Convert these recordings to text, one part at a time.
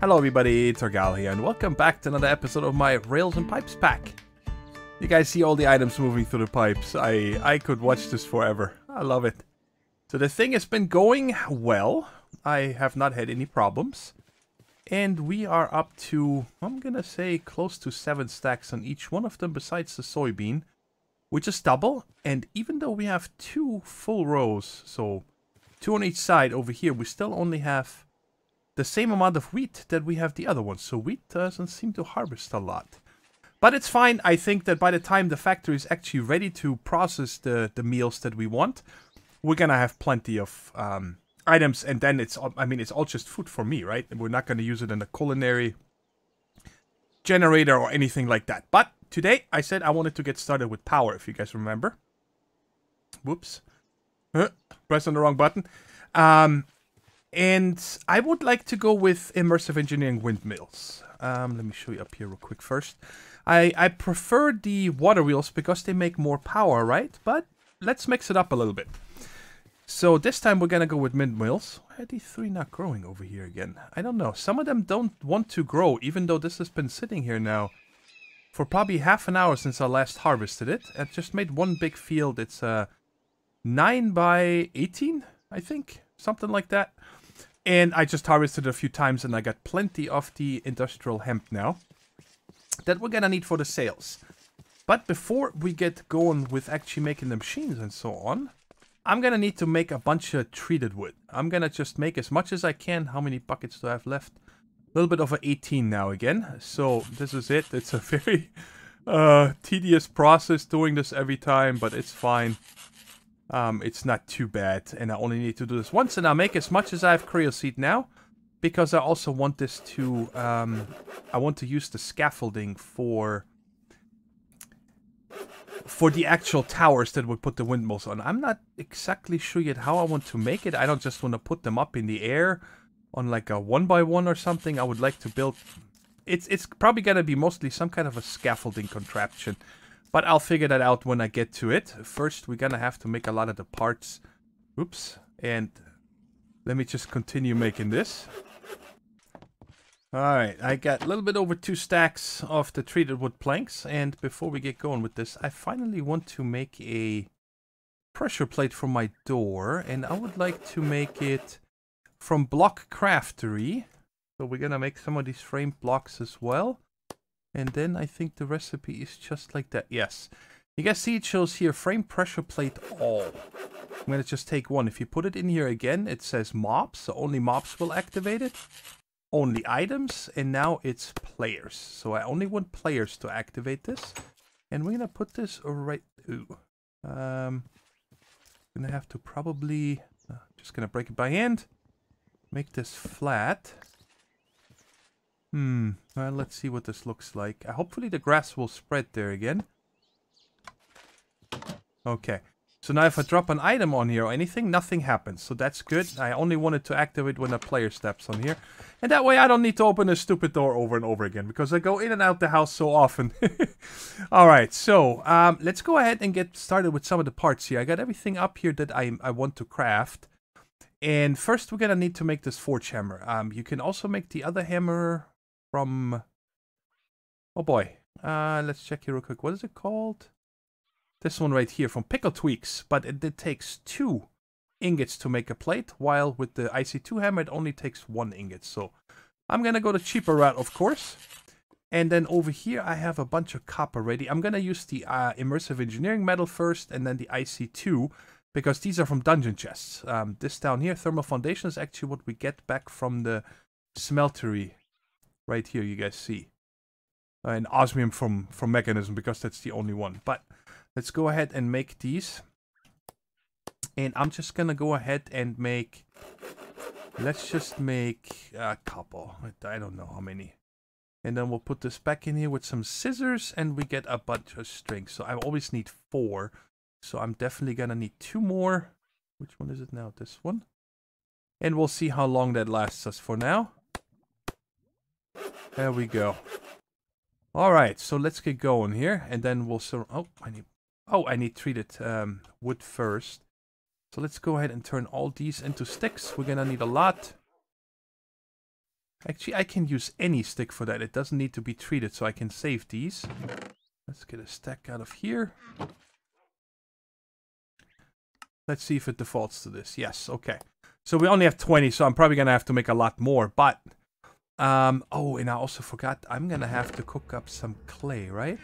Hello everybody, it's Argal here and welcome back to another episode of my Rails and Pipes Pack. You guys see all the items moving through the pipes. I could watch this forever. I love it. So the thing has been going well. I have not had any problems. And we are up to, I'm gonna say, close to 7 stacks on each one of them besides the soybean, which is double. And even though we have 2 full rows, so 2 on each side over here, we still only have the same amount of wheat that we have the other one. So wheat doesn't seem to harvest a lot. But it's fine. I think that by the time the factory is actually ready to process the meals that we want, we're going to have plenty of items. And then it's, I mean, it's all just food for me, right? We're not going to use it in a culinary generator or anything like that. But today I said I wanted to get started with power, if you guys remember. Whoops. Pressed on the wrong button. And I would like to go with Immersive Engineering windmills. Let me show you up here real quick first. I prefer the water wheels because they make more power, right? But let's mix it up a little bit. So this time we're going to go with windmills. Why are these 3 not growing over here again? I don't know. Some of them don't want to grow, even though this has been sitting here now for probably half an hour since I last harvested it. I've just made one big field. It's 9 by 18, I think. Something like that. And I just harvested a few times and I got plenty of the industrial hemp now that we're going to need for the sales. But before we get going with actually making the machines and so on, I'm going to need to make a bunch of treated wood. I'm going to just make as much as I can. How many buckets do I have left? A little bit over 18 now again. So this is it. It's a very tedious process doing this every time, but it's fine. It's not too bad, and I only need to do this once, and I'll make as much as I have creosote now, because I also want this to, I want to use the scaffolding for the actual towers that would put the windmills on. I'm not exactly sure yet how I want to make it. I don't just want to put them up in the air on like a 1 by 1 or something. I would like to build, it's probably going to be mostly some kind of a scaffolding contraption. But I'll figure that out when I get to it. First, we're going to have to make a lot of the parts. Oops. And let me just continue making this. Alright, I got a little bit over 2 stacks of the treated wood planks. And before we get going with this, I finally want to make a pressure plate for my door. And I would like to make it from Block Craftery. So we're going to make some of these frame blocks as well. And then I think the recipe is just like that. Yes. You guys see it shows here frame pressure plate all. I'm going to just take one. If you put it in here again, it says mobs. So only mobs will activate it. Only items. And now it's players. So I only want players to activate this. And we're going to put this right... Ooh. I'm going to have to probably... just going to break it by hand. Make this flat. Well, let's see what this looks like. Hopefully the grass will spread there again. Okay. So now if I drop an item on here or anything, nothing happens. So that's good. I only wanted to activate when a player steps on here. And that way I don't need to open a stupid door over and over again, because I go in and out the house so often. Alright, so let's go ahead and get started with some of the parts here. I got everything up here that I want to craft. And first we're going to need to make this forge hammer. You can also make the other hammer... from... oh boy. Let's check here real quick. What is it called? This one right here from Pickle Tweaks. But it takes 2 ingots to make a plate, while with the IC2 hammer it only takes 1 ingot. So I'm going to go the cheaper route, of course. And then over here I have a bunch of copper ready. I'm going to use the Immersive Engineering metal first and then the IC2, because these are from dungeon chests. This down here, Thermal Foundation, is actually what we get back from the smeltery. Right here, you guys see. And osmium from mechanism, because that's the only one. But let's go ahead and make these. And I'm just going to go ahead and make... let's just make a couple. I don't know how many. And then we'll put this back in here with some scissors. And we get a bunch of strings. So I always need 4. So I'm definitely going to need 2 more. Which one is it now? This one. And we'll see how long that lasts us for now. There we go. Alright, so let's get going here. And then we'll... I need treated wood first. So let's go ahead and turn all these into sticks. We're going to need a lot. Actually, I can use any stick for that. It doesn't need to be treated, so I can save these. Let's get a stack out of here. Let's see if it defaults to this. Yes, okay. So we only have 20, so I'm probably going to have to make a lot more, but... oh, and I also forgot, I'm going to have to cook up some clay, right?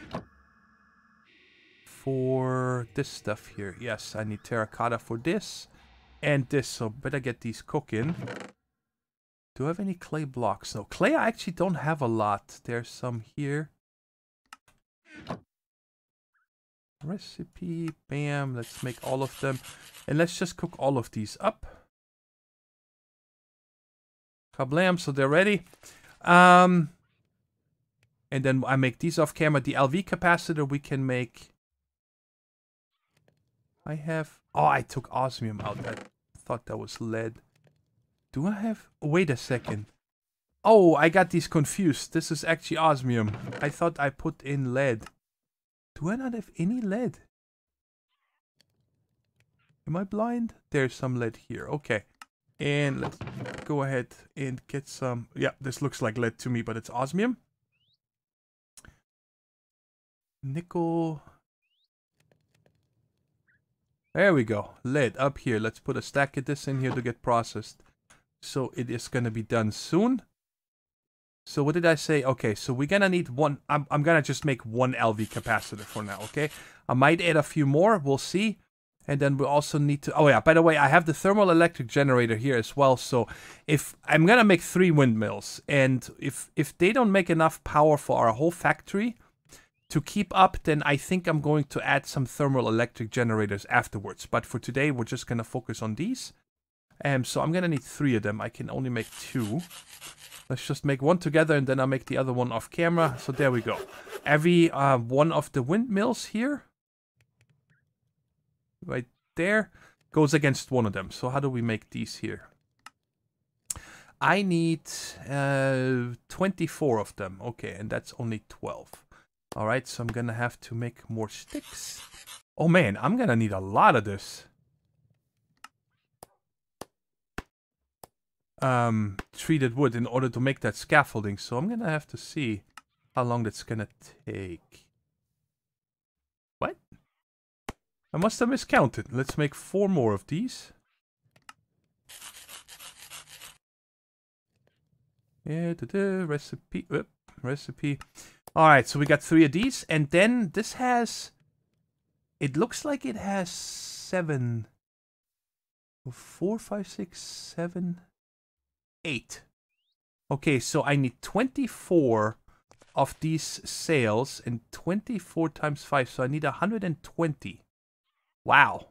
For this stuff here. Yes, I need terracotta for this and this, so better get these cooking. Do I have any clay blocks? No, clay I actually don't have a lot. There's some here. Recipe, bam, let's make all of them. And let's just cook all of these up. Kablam, so they're ready. And then I make these off camera. The LV capacitor we can make. I have... Oh, I took osmium out. I thought that was lead. Do I have... Wait a second. Oh, I got these confused. This is actually osmium. I thought I put in lead. Do I not have any lead? Am I blind? There's some lead here. Okay. And let's go ahead and get some... Yeah, this looks like lead to me, but it's osmium. Nickel... There we go. Lead up here. Let's put a stack of this in here to get processed. So it is going to be done soon. So what did I say? Okay, so we're going to need one. I'm going to just make one LV capacitor for now, okay? I might add a few more. We'll see. And then we also need to... Oh, yeah. By the way, I have the thermoelectric generator here as well. So if I'm going to make 3 windmills. And if they don't make enough power for our whole factory... to keep up, then I think I'm going to add some thermal electric generators afterwards. But for today, we're just going to focus on these. So I'm going to need 3 of them. I can only make 2. Let's just make one together, and then I'll make the other one off camera. So there we go. Every one of the windmills here, right there, goes against one of them. So how do we make these here? I need 24 of them. Okay, and that's only 12. All right, so I'm going to have to make more sticks. Oh, man, I'm going to need a lot of this. Treated wood in order to make that scaffolding. So I'm going to have to see how long that's going to take. What? I must have miscounted. Let's make 4 more of these. Yeah, recipe. Recipe. Alright, so we got 3 of these, and then this has, it looks like it has 8. Okay, so I need 24 of these sails, and 24 times 5, so I need 120. Wow.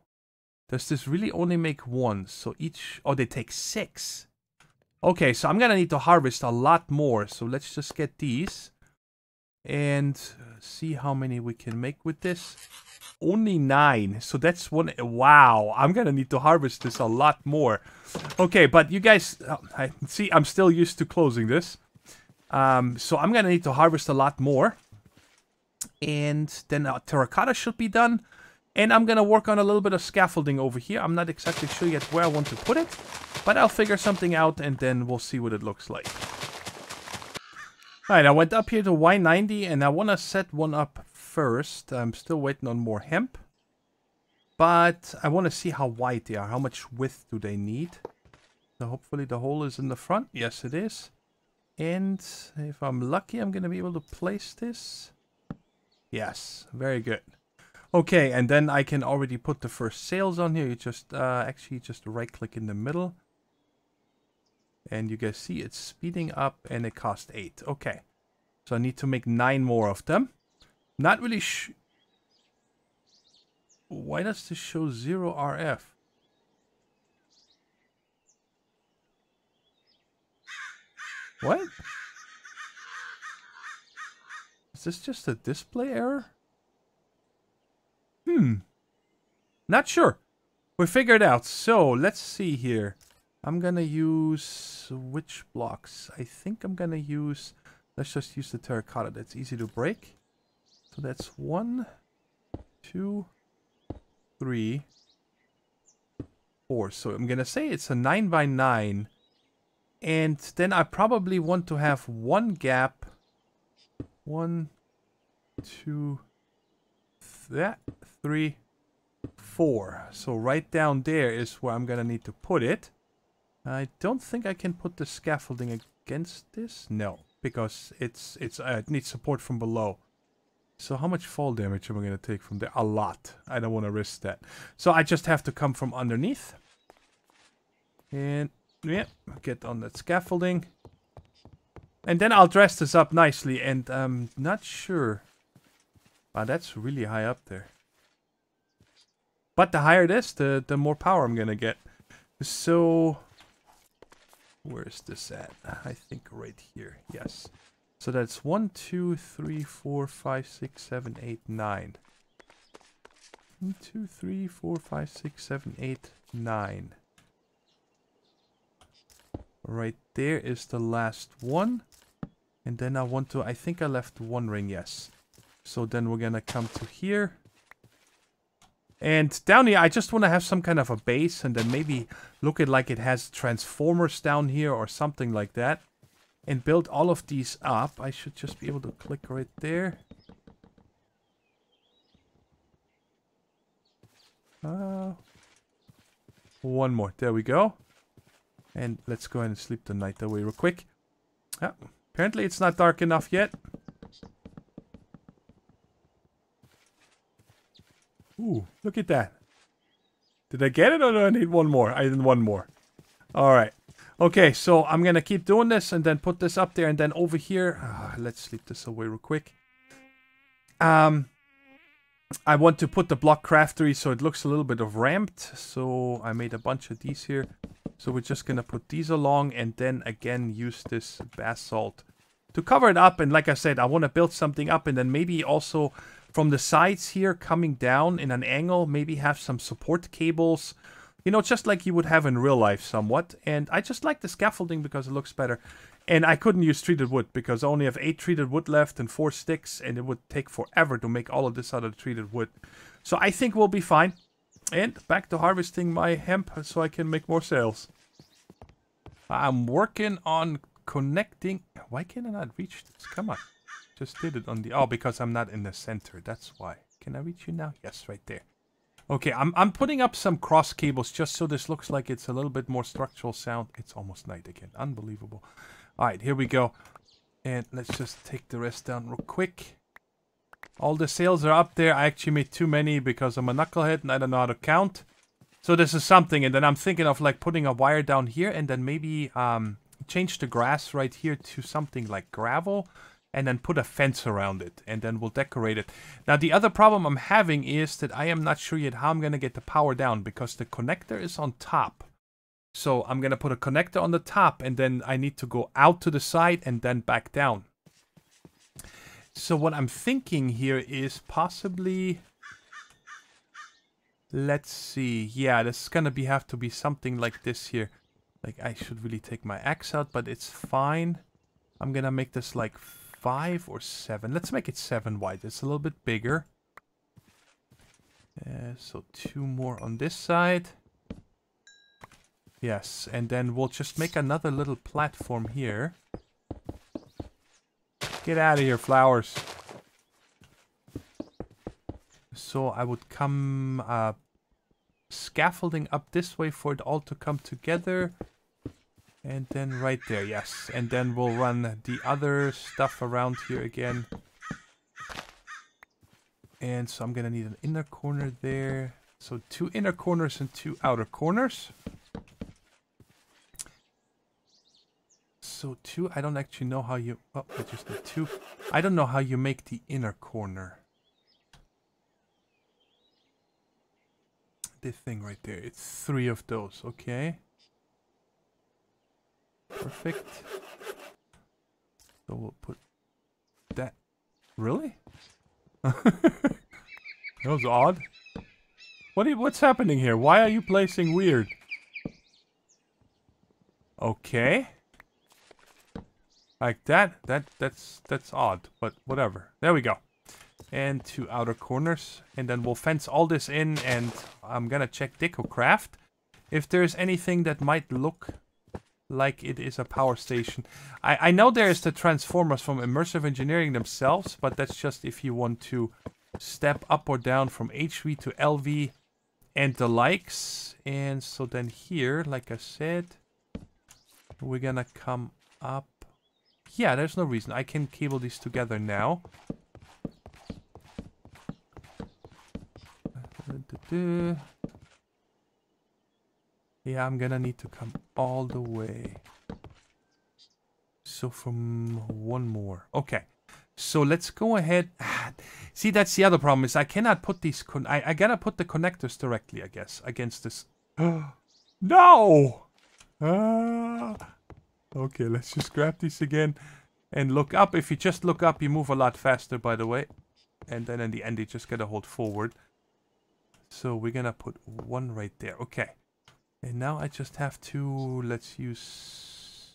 Does this really only make 1? So each, oh, they take 6. Okay, so I'm gonna need to harvest a lot more, so let's just get these. And see how many we can make with this. Only 9. So that's one. Wow. I'm going to need to harvest this a lot more. Okay, but you guys... see, I'm still used to closing this. So I'm going to need to harvest a lot more. And then terracotta should be done. And I'm going to work on a little bit of scaffolding over here. I'm not exactly sure yet where I want to put it. But I'll figure something out and then we'll see what it looks like. Alright, I went up here to Y90 and I want to set one up first. I'm still waiting on more hemp. But I want to see how wide they are. How much width do they need? So hopefully the hole is in the front. Yes, it is. And if I'm lucky, I'm going to be able to place this. Yes, very good. Okay, and then I can already put the first sails on here. You just actually just right click in the middle. And you guys see it's speeding up and it cost 8. Okay. So I need to make 9 more of them. Not really Why does this show 0 RF? What? Is this just a display error? Not sure. We'll figure it out. So let's see here. I'm going to use which blocks? I think I'm going to use... Let's just use the terracotta. That's easy to break. So that's 1, 2, 3, 4. So I'm going to say it's a 9 by 9. And then I probably want to have one gap. 1, 2, 3, 4. So right down there is where I'm gonna need to put it. I don't think I can put the scaffolding against this. No, because it needs support from below. So how much fall damage am I gonna take from there? A lot. I don't want to risk that. So I just have to come from underneath. And yeah, get on that scaffolding. And then I'll dress this up nicely, and I'm not sure. Wow, that's really high up there. But the higher it is, the more power I'm gonna get. So where is this at? I think right here. Yes. So that's 1, 2, 3, 4, 5, 6, 7, 8, 9. 1, 2, 3, 4, 5, 6, 7, 8, 9. Right there is the last one. And then I want to... I think I left one ring, yes. So then we're gonna come to here. And down here, I just want to have some kind of a base. And then maybe look at like it has transformers down here or something like that. And build all of these up. I should just be able to click right there. One more. There we go. And let's go ahead and sleep the night away real quick. Ah, apparently it's not dark enough yet. Ooh, look at that. Did I get it or do I need one more? I need one more. Alright. Okay, so I'm going to keep doing this and then put this up there and then over here. Let's sleep this away real quick. I want to put the block craftery so it looks a little bit of ramped. So I made a bunch of these here. So we're just going to put these along and then again use this basalt to cover it up. And like I said, I want to build something up and then maybe also from the sides here coming down in an angle, maybe have some support cables. You know, just like you would have in real life somewhat. And I just like the scaffolding because it looks better. And I couldn't use treated wood because I only have 8 treated wood left and 4 sticks. And it would take forever to make all of this out of the treated wood. So I think we'll be fine. And back to harvesting my hemp so I can make more sails. I'm working on connecting... Why can I not reach this? Come on. Just did it on the... Oh, because I'm not in the center. That's why. Can I reach you now? Yes, right there. Okay, I'm putting up some cross cables just so this looks like it's a little bit more structural sound. It's almost night again. Unbelievable. Alright, here we go. And let's just take the rest down real quick. All the sails are up there. I actually made too many because I'm a knucklehead and I don't know how to count. So this is something. And then I'm thinking of like putting a wire down here and then maybe change the grass right here to something like gravel. And then put a fence around it. And then we'll decorate it. Now the other problem I'm having is that I am not sure yet how I'm going to get the power down. Because the connector is on top. So I'm going to put a connector on the top. And then I need to go out to the side and then back down. So what I'm thinking here is possibly... Let's see. Yeah, this is going to have to be something like this here. Like I should really take my axe out. But it's fine. I'm going to make this like... 5 or 7. Let's make it 7 wide. It's a little bit bigger. So 2 more on this side. Yes, and then we'll just make another little platform here. Get out of here, flowers. So I would come scaffolding up this way for it all to come together. And then right there, yes. And then we'll run the other stuff around here again. And so I'm going to need an inner corner there. So 2 inner corners and 2 outer corners. So 2, I don't actually know how you... Oh, I just need 2. I don't know how you make the inner corner. This thing right there. It's 3 of those, okay. Perfect. So we'll put that... Really? That was odd. What's happening here? Why are you placing weird? Okay. Like that? That's odd, but whatever. There we go. And 2 outer corners. And then we'll fence all this in, and I'm gonna check Decocraft. If there's anything that might look... like it is a power station. I know there's the transformers from Immersive Engineering themselves, but that's just if you want to step up or down from HV to LV and the likes. And so then here, like I said, we're gonna come up. Yeah, there's no reason. I can cable these together now. Yeah, I'm gonna need to come all the way. So from one more. Okay. So let's go ahead. See, that's the other problem is I cannot put these... I gotta put the connectors directly, I guess, against this. No! Okay, let's just grab these again and look up. If you just look up, you move a lot faster, by the way. And then in the end, you just gotta hold forward. So we're gonna put one right there. Okay. And now I just have to... Let's use...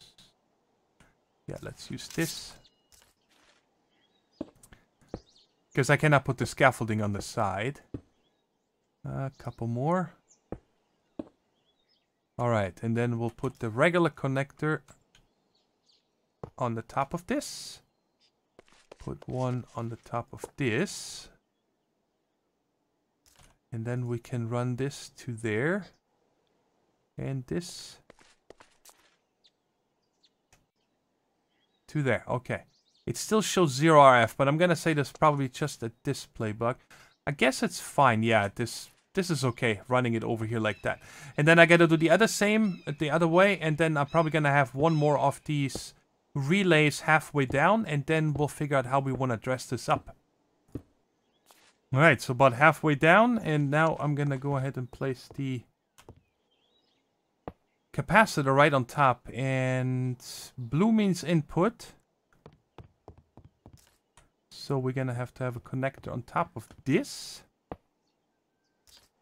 Yeah, let's use this. Because I cannot put the scaffolding on the side. A couple more. Alright, and then we'll put the regular connector on the top of this. Put one on the top of this. And then we can run this to there. And this to there. Okay. It still shows 0 RF, but I'm going to say there's probably just a display bug. I guess it's fine. Yeah, this is okay, running it over here like that. And then I got to do the other way. And then I'm probably going to have one more of these relays halfway down. And then we'll figure out how we want to dress this up. All right, so about halfway down. And now I'm going to go ahead and place the capacitor right on top, and blue means input, so we're gonna have to have a connector on top of this,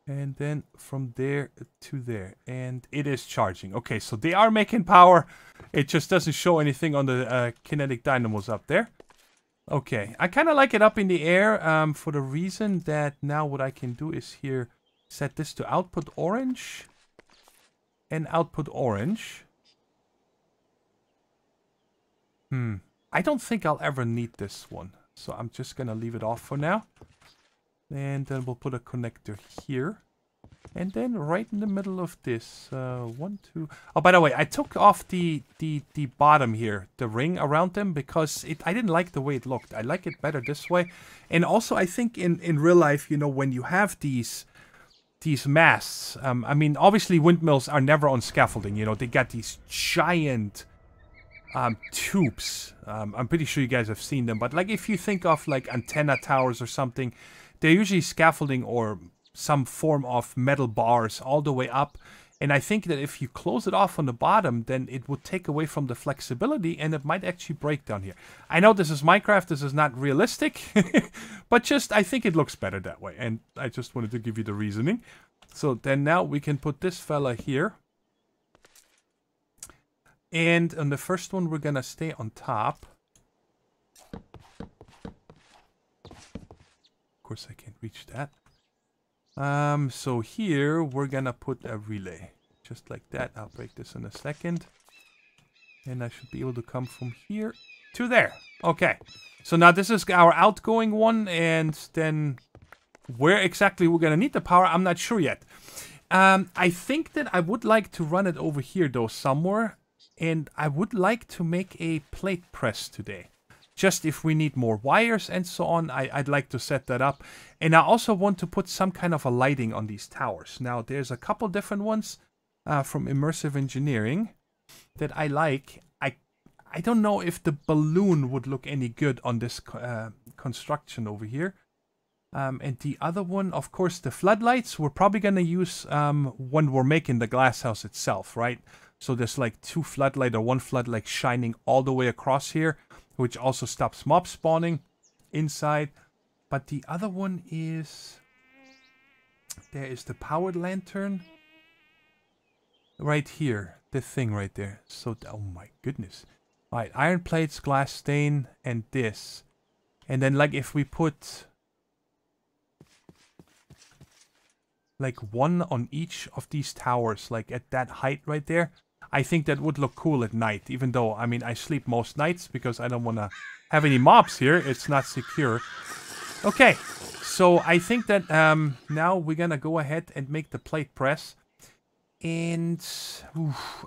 and then from there to there, and it is charging. Okay, so they are making power, it just doesn't show anything on the kinetic dynamos up there. Okay, I kind of like it up in the air for the reason that now what I can do is here set this to output orange and output orange. I don't think I'll ever need this one, so I'm just gonna leave it off for now. And then we'll put a connector here, and then right in the middle of this, 1, 2. Oh, by the way, I took off the bottom here, the ring around them, because I didn't like the way it looked. I like it better this way. And also, I think in real life, you know, when you have these masts, I mean, obviously windmills are never on scaffolding, you know, they got these giant tubes. I'm pretty sure you guys have seen them, but like if you think of like antenna towers or something, they're usually scaffolding or some form of metal bars all the way up. And I think that if you close it off on the bottom, then it would take away from the flexibility and it might actually break down here. I know this is Minecraft, this is not realistic, but just I think it looks better that way. And I just wanted to give you the reasoning. So then now we can put this fella here. And on the first one, we're going to stay on top. Of course, I can't reach that. So here we're gonna put a relay just like that. I'll break this in a second, and I should be able to come from here to there. Okay, so now this is our outgoing one, and then where exactly we're gonna need the power, I'm not sure yet. I think that I would like to run it over here though somewhere, and I would like to make a plate press today. Just if we need more wires and so on, I'd like to set that up. And I also want to put some kind of a lighting on these towers. Now, there's a couple different ones from Immersive Engineering that I like. I don't know if the balloon would look any good on this construction over here. And the other one, of course, the floodlights, we're probably going to use when we're making the glass house itself, right? So there's like two floodlight or one floodlight shining all the way across here, which also stops mob spawning inside. But the other one is... There is the powered lantern. Right here. The thing right there. So, oh my goodness. Alright, iron plates, glass stain, and this. And then like if we put... like one on each of these towers, like at that height right there. I think that would look cool at night, even though, I mean, I sleep most nights because I don't want to have any mobs here. It's not secure. Okay, so I think that now we're going to go ahead and make the plate press. And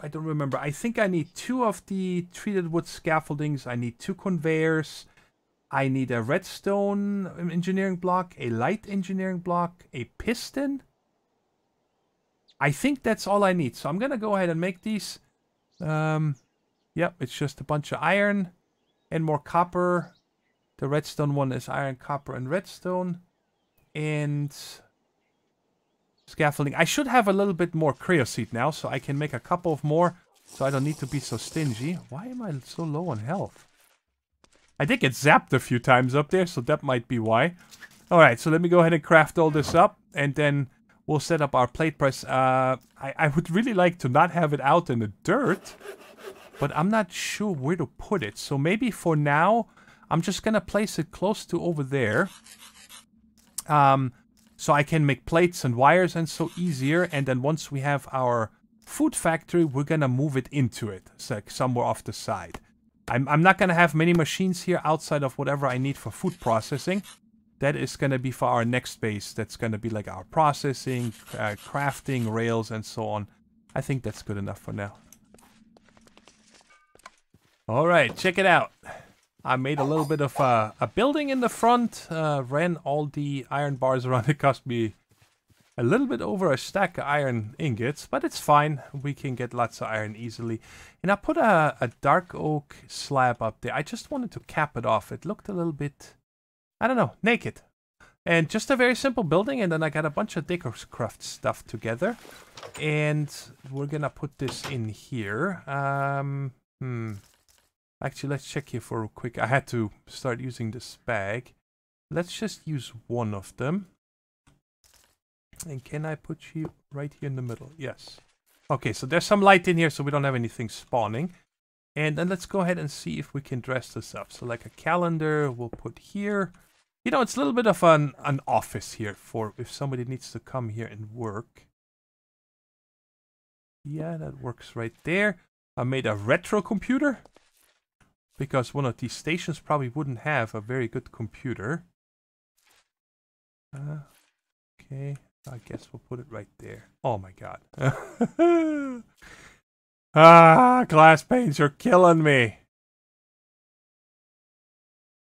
I don't remember. I think I need 2 of the treated wood scaffoldings. I need 2 conveyors. I need a redstone engineering block, a light engineering block, a piston. I think that's all I need. So I'm going to go ahead and make these. Yep, it's just a bunch of iron and more copper. The redstone one is iron, copper, and redstone. And scaffolding. I should have a little bit more creosote now, so I can make a couple of more. So I don't need to be so stingy. Why am I so low on health? I did get zapped a few times up there, so that might be why. Alright, so let me go ahead and craft all this up, and then we'll set up our plate press. I would really like to not have it out in the dirt, but I'm not sure where to put it. So maybe for now, I'm just going to place it close to over there. So I can make plates and wires and so easier, and then once we have our food factory, we're going to move it into it, so somewhere off the side. I'm not going to have many machines here outside of whatever I need for food processing. That is going to be for our next base. That's going to be like our processing, crafting, rails, and so on. I think that's good enough for now. All right, check it out. I made a little bit of a building in the front. Ran all the iron bars around. It cost me a little bit over a stack of iron ingots, but it's fine. We can get lots of iron easily. And I put a dark oak slab up there. I just wanted to cap it off. It looked a little bit, I don't know, naked. And just a very simple building. And then I got a bunch of Decocraft stuff together. And we're going to put this in here. Actually, let's check here for a quick. I had to start using this bag. Let's just use one of them. And can I put you right here in the middle? Yes. Okay, so there's some light in here, so we don't have anything spawning. And then let's go ahead and see if we can dress this up. So like a calendar we'll put here. You know, it's a little bit of an office here for if somebody needs to come here and work. Yeah, that works right there. I made a retro computer because one of these stations probably wouldn't have a very good computer. Okay. I guess we'll put it right there. Oh my god. Glass panes, you're killing me.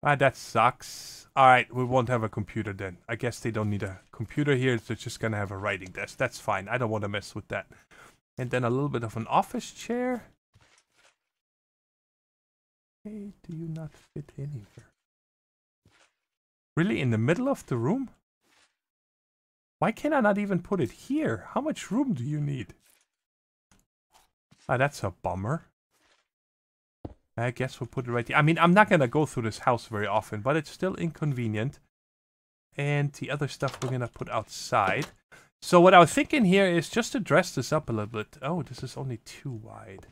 That sucks. Alright, we won't have a computer then. I guess they don't need a computer here. They're just going to have a writing desk. That's fine. I don't want to mess with that. And then a little bit of an office chair. Hey, do you not fit in here? Really? In the middle of the room? Why can I not even put it here? How much room do you need? Ah, that's a bummer. I guess we'll put it right here. I mean, I'm not going to go through this house very often, but it's still inconvenient. And the other stuff we're going to put outside. So what I was thinking here is just to dress this up a little bit. Oh, this is only 2 wide.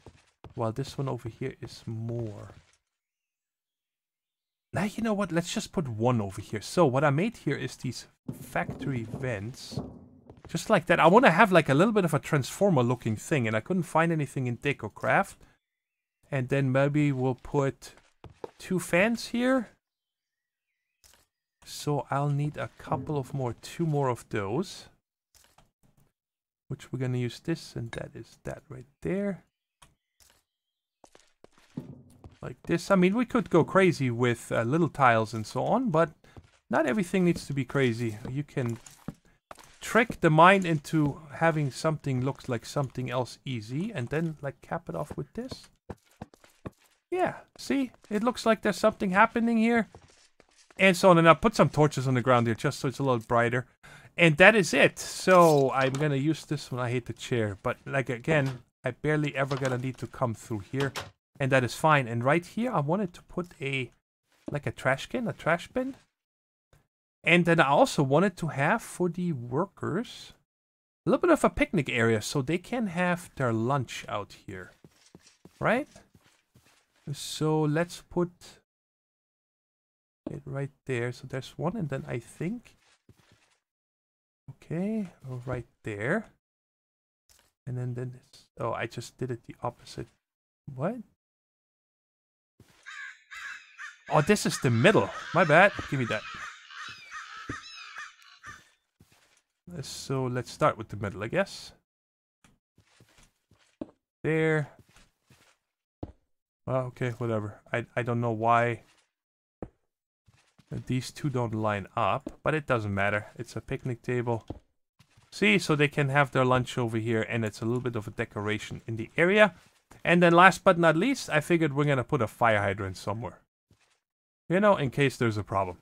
While this one over here is more. Now, you know what? Let's just put 1 over here. So what I made here is these factory vents. Just like that. I want to have like a little bit of a transformer looking thing. And I couldn't find anything in Decocraft. And then maybe we'll put 2 fans here. So I'll need a couple of more. 2 more of those. Which we're going to use this. And that is that right there. Like this. I mean, we could go crazy with little tiles and so on, but not everything needs to be crazy. You can trick the mind into having something looks like something else easy, and then like cap it off with this. Yeah, see? It looks like there's something happening here. And so on. And I'll put some torches on the ground here just so it's a little brighter. And that is it. So I'm going to use this one. I hate the chair, but like again, I barely ever going to need to come through here. And that is fine. And right here, I wanted to put a trash can, a trash bin. And then I also wanted to have for the workers a little bit of a picnic area so they can have their lunch out here, right? So let's put it right there. So there's one, and then I think, okay, right there. And then this. Oh, I just did it the opposite. What? Oh, this is the middle. My bad. Give me that. So let's start with the middle, I guess. There. Well, okay, whatever. I don't know why these two don't line up, but it doesn't matter. It's a picnic table. See, so they can have their lunch over here, and it's a little bit of a decoration in the area. And then last but not least, I figured we're gonna put a fire hydrant somewhere. You know, in case there's a problem.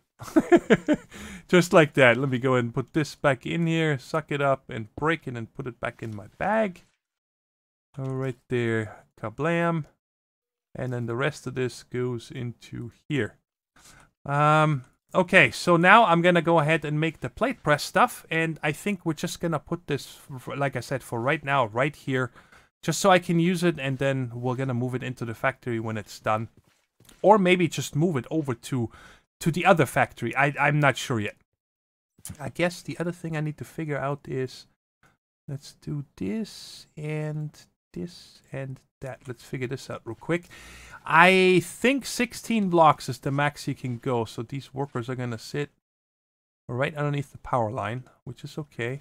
Just like that. Let me go and put this back in here, suck it up, and break it, and put it back in my bag. Right there. Kablam. And then the rest of this goes into here. Okay, so now I'm gonna go ahead and make the plate press stuff, and I think we're just gonna put this, like I said, for right now, right here, just so I can use it, and then we're gonna move it into the factory when it's done. Or maybe just move it over to the other factory. I'm not sure yet. I guess the other thing I need to figure out is, let's do this and this and that. Let's figure this out real quick. I think 16 blocks is the max you can go. So these workers are going to sit right underneath the power line, which is okay.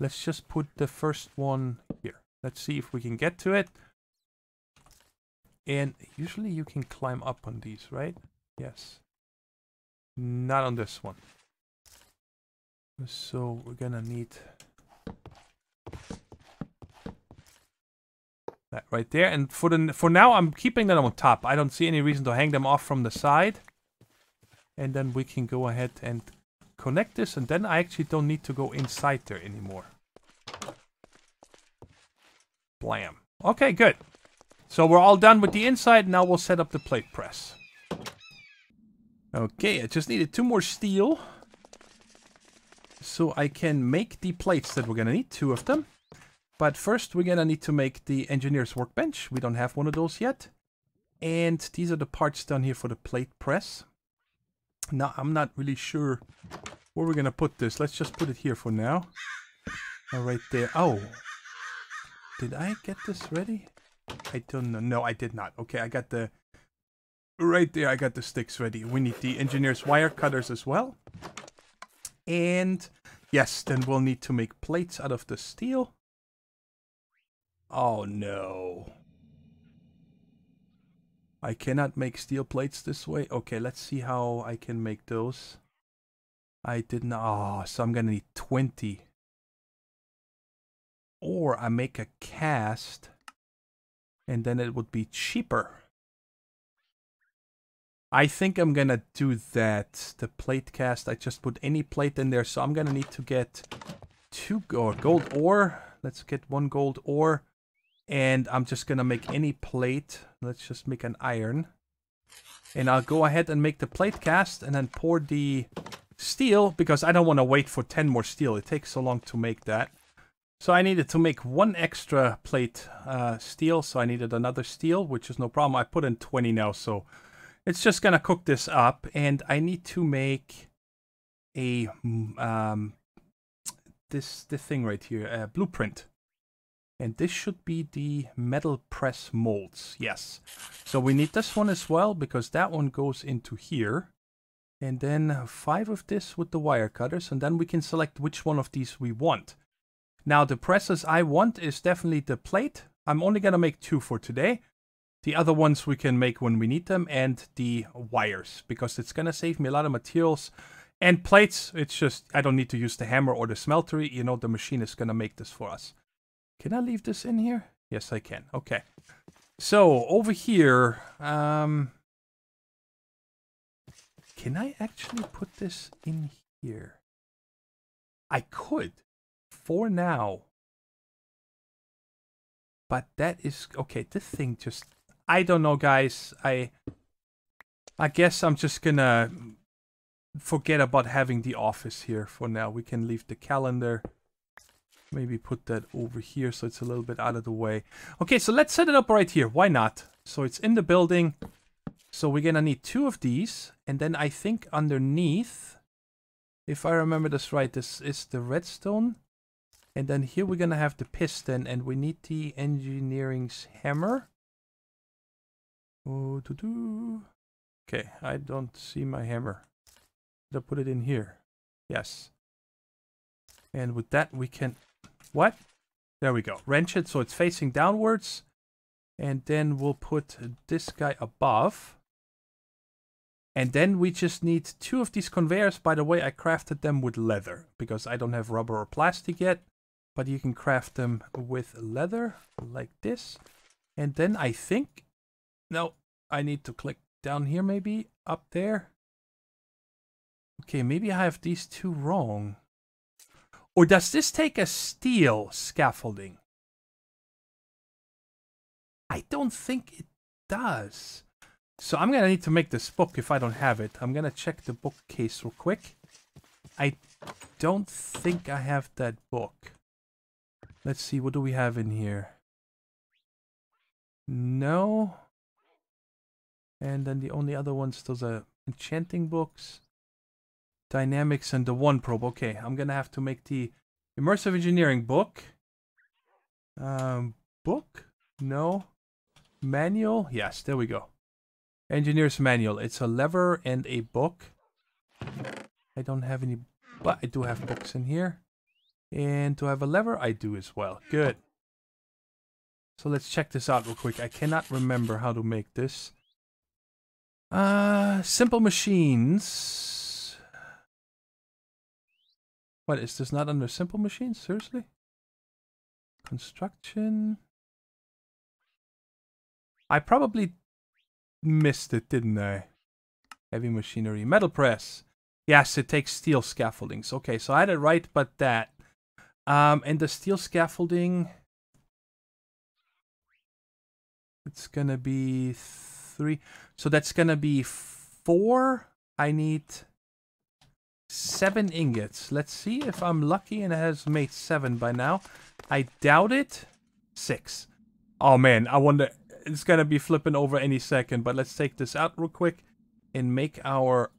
Let's just put the first one here. Let's see if we can get to it. And usually you can climb up on these, right? Yes. Not on this one. So we're gonna need that right there. And for now, I'm keeping them on top. I don't see any reason to hang them off from the side. And then we can go ahead and connect this. And then I actually don't need to go inside there anymore. Blam. Okay, good. So we're all done with the inside. Now we'll set up the plate press. Okay, I just needed 2 more steel, so I can make the plates that we're gonna need, 2 of them. But first we're gonna need to make the engineer's workbench. We don't have one of those yet. And these are the parts down here for the plate press. Now, I'm not really sure where we're gonna put this. Let's just put it here for now. Right there. Oh, did I get this ready? I don't know. No, I did not. Okay, I got the... Right there, I got the sticks ready. We need the engineer's wire cutters as well. And yes, then we'll need to make plates out of the steel. Oh no. I cannot make steel plates this way. Okay, let's see how I can make those. I did not... Oh, so I'm gonna need 20. Or I make a cast. And then it would be cheaper. I think I'm gonna do that. The plate cast. I just put any plate in there. So I'm gonna need to get 2 gold ore. Let's get 1 gold ore. And I'm just gonna make any plate. Let's just make an iron. And I'll go ahead and make the plate cast. And then pour the steel. Because I don't want to wait for 10 more steel. It takes so long to make that. So I needed to make 1 extra plate steel. So I needed another steel. Which is no problem. I put in 20 now. So... It's just gonna cook this up, and I need to make a this thing right here, a blueprint, and this should be the metal press molds. Yes, so we need this one as well because that one goes into here, and then 5 of this with the wire cutters, and then we can select which one of these we want. Now the presses I want is definitely the plate. I'm only gonna make 2 for today. The other ones we can make when we need them, and the wires, because it's gonna save me a lot of materials. And plates, it's just, I don't need to use the hammer or the smeltery. You know, the machine is gonna make this for us. Can I leave this in here? Yes, I can. Okay. So, over here, can I actually put this in here? I could, for now. But that is... Okay, this thing just... I don't know, guys. I guess I'm just gonna forget about having the office here for now. We can leave the calendar. Maybe put that over here so it's a little bit out of the way. Okay, so let's set it up right here. Why not? So it's in the building. So we're gonna need 2 of these. And then I think underneath, if I remember this right, this is the redstone. And then here we're gonna have the piston, and we need the engineering's hammer. Oh, okay, I don't see my hammer. Did I put it in here? Yes. And with that we can, what? There we go, wrench it so it's facing downwards. And then we'll put this guy above. And then we just need two of these conveyors. By the way, I crafted them with leather because I don't have rubber or plastic yet. But you can craft them with leather like this. And then I think, no, I need to click down here maybe, up there. Okay, maybe I have these two wrong. Or does this take a steel scaffolding? I don't think it does. So I'm going to need to make this book if I don't have it. I'm going to check the bookcase real quick. I don't think I have that book. Let's see, what do we have in here? No. And then the only other ones, those are enchanting books. Dynamics and the one probe. Okay, I'm going to have to make the Immersive Engineering book. Book? No. Manual? Yes, there we go. Engineer's manual. It's a lever and a book. I don't have any, but I do have books in here. And do I have a lever? I do as well. Good. So let's check this out real quick. I cannot remember how to make this. Simple machines. What, is this not under simple machines? Seriously? Construction. I probably missed it, didn't I? Heavy machinery. Metal press. Yes, it takes steel scaffoldings. Okay, so I had it right, but that. And the steel scaffolding... It's gonna be 3. So that's gonna be 4. I need 7 ingots. Let's see if I'm lucky and it has made 7 by now. I doubt it. 6. Oh man, I wonder... It's gonna be flipping over any second, but let's take this out real quick and make our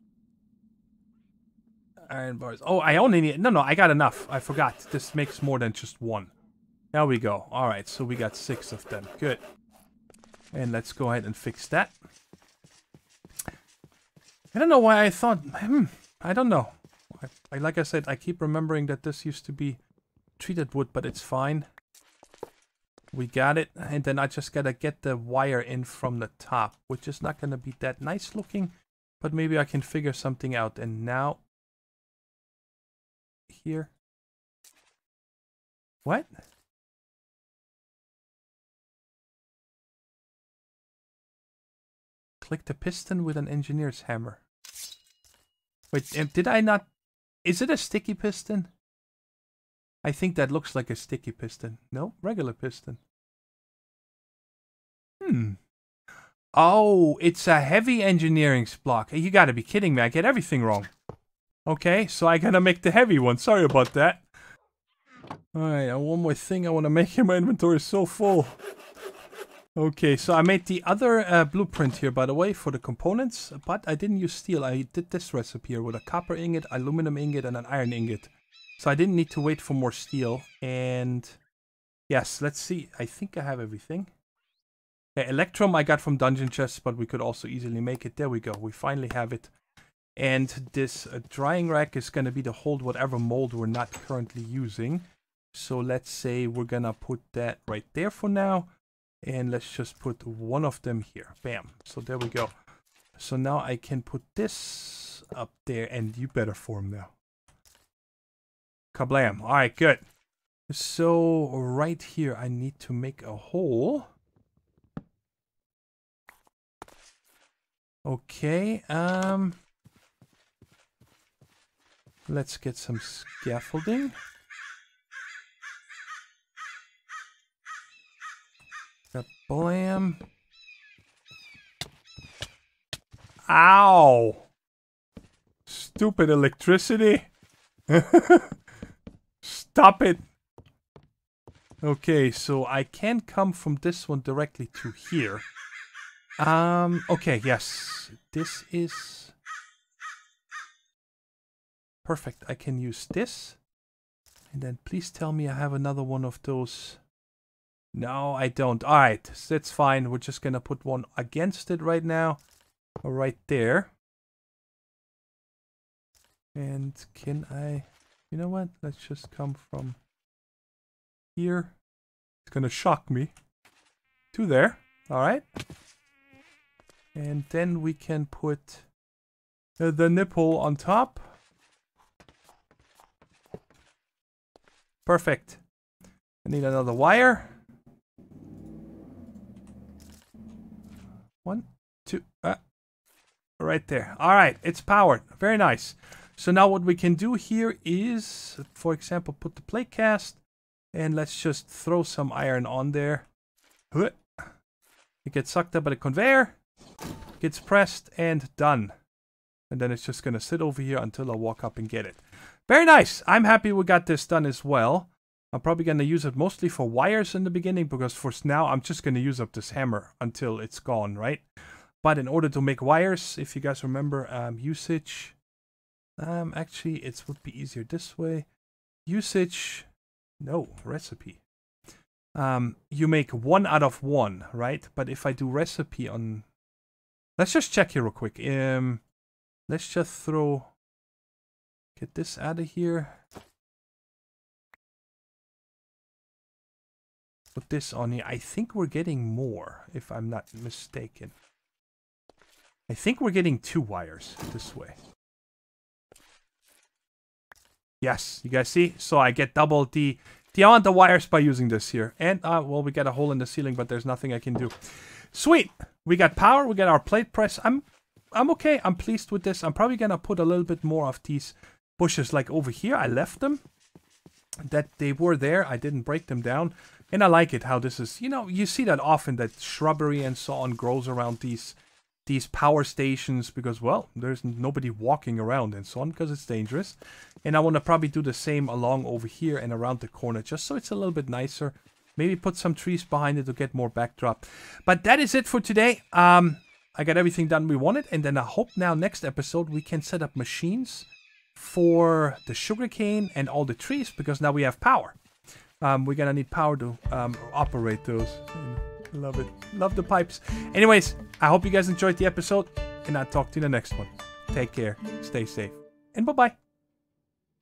iron bars. Oh, I only need, no, I got enough. I forgot. This makes more than just 1. There we go. All right, so we got 6 of them. Good. And let's go ahead and fix that. I don't know why I thought, I don't know. I like I said, I keep remembering that this used to be treated wood, but it's fine. We got it, and then I just gotta get the wire in from the top, which is not gonna be that nice looking, but maybe I can figure something out. And now, here, what? Click the piston with an engineer's hammer. Wait, did I not, is it a sticky piston? I think that looks like a sticky piston. No, regular piston. Oh, it's a heavy engineering block. You gotta be kidding me. I get everything wrong. Okay, so I gotta make the heavy one. Sorry about that. Alright, one more thing I want to make here. My inventory is so full. Okay, so I made the other blueprint here, by the way, for the components. But I didn't use steel. I did this recipe here with a copper ingot, aluminum ingot, and an iron ingot. So I didn't need to wait for more steel. And yes, let's see. I think I have everything. Okay, electrum I got from dungeon chests, but we could also easily make it. There we go. We finally have it. And this drying rack is going to be to hold whatever mold we're not currently using. So let's say we're going to put that right there for now. And let's just put one of them here. Bam. So there we go. So now I can put this up there. And you better form now. Kablam. All right, good. So right here, I need to make a hole. Okay. Let's get some scaffolding. Kablam. Ow. Stupid electricity. Stop it! Okay, so I can come from this one directly to here. Okay, yes. This is... perfect. I can use this. And then please tell me I have another one of those. No, I don't. All right, so that's fine. We're just going to put one against it right now. Or right there. And can I... You know what? Let's just come from here. It's going to shock me. To there. All right. And then we can put the nipple on top. Perfect. I need another wire. 1, 2, right there. All right, it's powered. Very nice. So now what we can do here is, for example, put the plate cast, and let's just throw some iron on there. It gets sucked up by the conveyor, gets pressed, and done. And then it's just going to sit over here until I walk up and get it. Very nice. I'm happy we got this done as well. I'm probably going to use it mostly for wires in the beginning, because for now I'm just going to use up this hammer until it's gone, right? But in order to make wires, if you guys remember usage, actually it would be easier this way. Usage, no, recipe. You make 1 out of 1, right? But if I do recipe on... Let's just check here real quick. Let's just throw... Get this out of here. Put this on here. I think we're getting more, if I'm not mistaken. I think we're getting 2 wires this way. Yes, you guys see? So I get double the amount of wires by using this here. And, well, we got a hole in the ceiling, but there's nothing I can do. Sweet! We got power. We got our plate press. I'm okay. I'm pleased with this. I'm probably going to put a little bit more of these bushes like over here. I left them. That they were there. I didn't break them down. And I like it how this is, you know, you see that often that shrubbery and so on grows around these power stations because, well, there's nobody walking around and so on because it's dangerous. And I want to probably do the same along over here and around the corner just so it's a little bit nicer. Maybe put some trees behind it to get more backdrop. But that is it for today. I got everything done we wanted, and then I hope now next episode we can set up machines for the sugarcane and all the trees, because now we have power. We're gonna need power to operate those. Love it. Love the pipes. Anyways, I hope you guys enjoyed the episode, and I'll talk to you in the next one. Take care, stay safe, and bye-bye.